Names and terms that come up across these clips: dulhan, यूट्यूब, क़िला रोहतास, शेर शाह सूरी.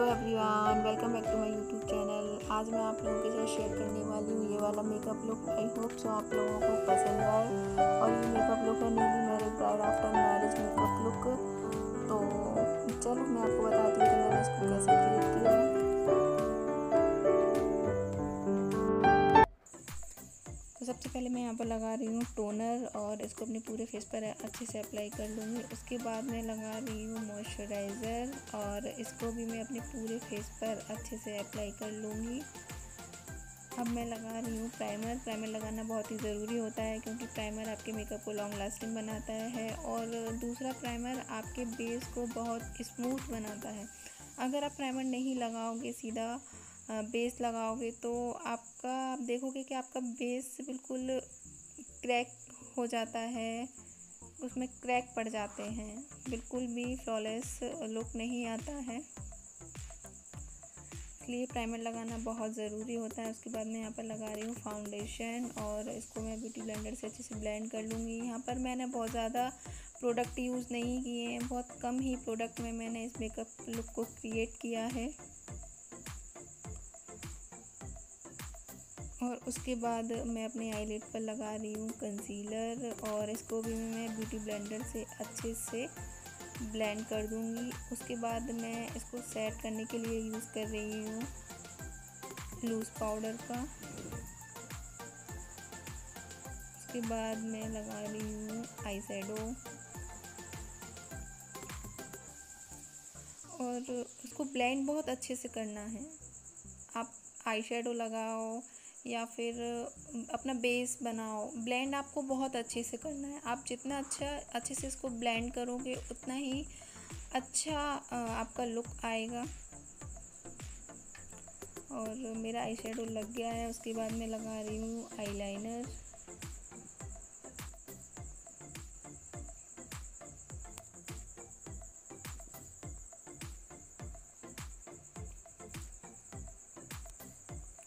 Hello everyone, welcome back to my यूट्यूब channel. आज मैं आप लोगों के साथ शेयर करने वाली हूँ ये वाला makeup look. I hope so आप लोगों को पसंद आए। और ये मेकअप लुक है newly married bride after marriage makeup look. तो चलो मैं आपको बताती हूँ कि मैंने इसको कैसे क्रिएट किया है। तो सबसे पहले मैं यहाँ पर लगा रही हूँ टोनर और इसको अपने पूरे फेस पर अच्छे से अप्लाई कर लूँगी। उसके बाद मैं लगा रही हूँ मॉइस्चराइज़र और इसको भी मैं अपने पूरे फेस पर अच्छे से अप्लाई कर लूँगी। अब मैं लगा रही हूँ प्राइमर। प्राइमर लगाना बहुत ही ज़रूरी होता है क्योंकि प्राइमर आपके मेकअप को लॉन्ग लास्टिंग बनाता है और दूसरा प्राइमर आपके बेस को बहुत स्मूथ बनाता है। अगर आप प्राइमर नहीं लगाओगे, सीधा बेस लगाओगे तो आपका आप देखोगे कि आपका बेस बिल्कुल क्रैक हो जाता है, उसमें क्रैक पड़ जाते हैं, बिल्कुल भी फ्लॉलेस लुक नहीं आता है। इसलिए प्राइमर लगाना बहुत ज़रूरी होता है। उसके बाद मैं यहाँ पर लगा रही हूँ फाउंडेशन और इसको मैं ब्यूटी ब्लेंडर से अच्छे से ब्लेंड कर लूँगी। यहाँ पर मैंने बहुत ज़्यादा प्रोडक्ट यूज़ नहीं किए हैं, बहुत कम ही प्रोडक्ट में मैंने इस मेकअप लुक को क्रिएट किया है। और उसके बाद मैं अपने आईलिड पर लगा रही हूँ कंसीलर और इसको भी मैं ब्यूटी ब्लेंडर से अच्छे से ब्लेंड कर दूँगी। उसके बाद मैं इसको सेट करने के लिए यूज़ कर रही हूँ लूज पाउडर का। उसके बाद मैं लगा रही हूँ आई शैडो और उसको ब्लेंड बहुत अच्छे से करना है। आप आई शैडो लगाओ या फिर अपना बेस बनाओ, ब्लेंड आपको बहुत अच्छे से करना है। आप जितना अच्छे से इसको ब्लेंड करोगे उतना ही अच्छा आपका लुक आएगा। और मेरा आई शैडो लग गया है। उसके बाद मैं लगा रही हूँ आईलाइनर।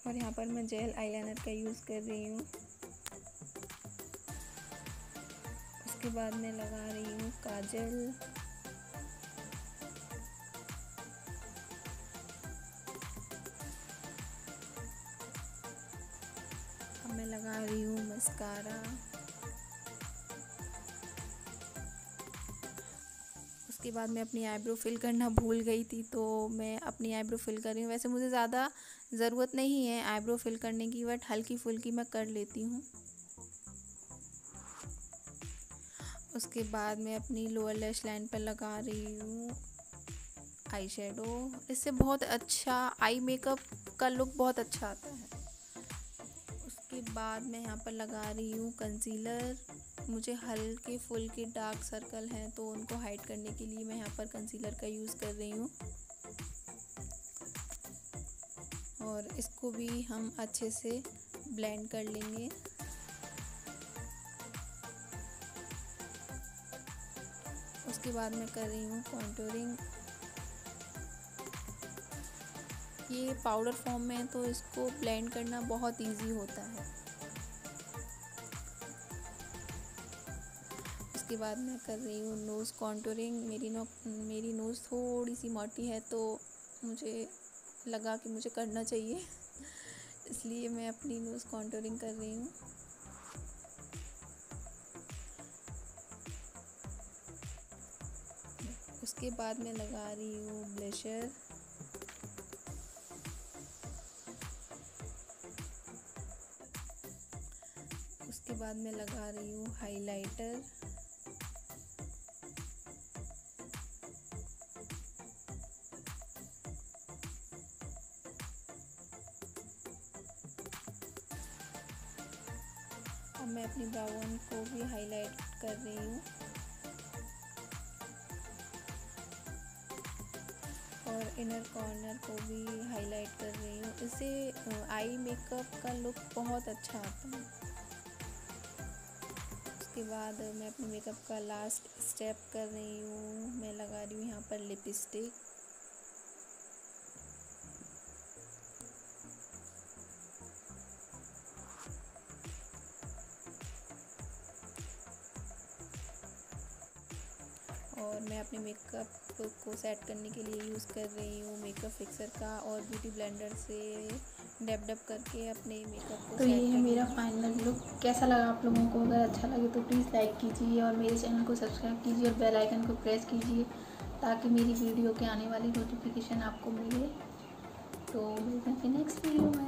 और यहाँ पर मैं जेल आईलाइनर का यूज़ कर रही हूँ। उसके बाद मैं लगा रही हूँ काजल। अब मैं लगा रही हूँ मस्कारा। उसके बाद मैं अपनी आईब्रो फिल करना भूल गई थी तो मैं अपनी आईब्रो फिल कर रही हूँ। वैसे मुझे ज़्यादा ज़रूरत नहीं है आईब्रो फिल करने की, बट हल्की फुल्की मैं कर लेती हूँ। उसके बाद मैं अपनी लोअर लैश लाइन पर लगा रही हूँ आई शैडो। इससे बहुत अच्छा आई मेकअप का लुक बहुत अच्छा आता है। उसके बाद मैं यहाँ पर लगा रही हूँ कंसीलर। मुझे हल्के फुल्के डार्क सर्कल हैं तो उनको हाइड करने के लिए मैं यहाँ पर कंसीलर का यूज़ कर रही हूँ और इसको भी हम अच्छे से ब्लेंड कर लेंगे। उसके बाद मैं कर रही हूँ कॉन्टूरिंग। ये पाउडर फॉर्म में है तो इसको ब्लेंड करना बहुत इजी होता है। उसके बाद मैं कर रही हूँ नोज़ कॉन्टूरिंग। मेरी नोज़ थोड़ी सी मोटी है तो मुझे लगा कि मुझे करना चाहिए, इसलिए मैं अपनी नोज़ कॉन्टूरिंग कर रही हूँ। उसके बाद मैं लगा रही हूँ ब्लशर। उसके बाद मैं लगा रही हूँ हाइलाइटर। अब मैं अपनी ब्राउन को भी हाईलाइट कर रही हूँ और इनर कॉर्नर को भी हाईलाइट कर रही हूँ। इससे आई मेकअप का लुक बहुत अच्छा आता है। उसके बाद मैं अपने मेकअप का लास्ट स्टेप कर रही हूँ। मैं लगा रही हूँ यहाँ पर लिपस्टिक। और मैं अपने मेकअप को सेट करने के लिए यूज़ कर रही हूँ मेकअप फिक्सर का और ब्यूटी ब्लेंडर से डैब डैब करके अपने मेकअप को। तो ये है मेरा फाइनल लुक। कैसा लगा आप लोगों को? अगर अच्छा लगे तो प्लीज़ लाइक कीजिए और मेरे चैनल को सब्सक्राइब कीजिए और बेल आइकन को प्रेस कीजिए ताकि मेरी वीडियो के आने वाली नोटिफिकेशन आपको मिले। तो मिलते हैं नेक्स्ट वीडियो में।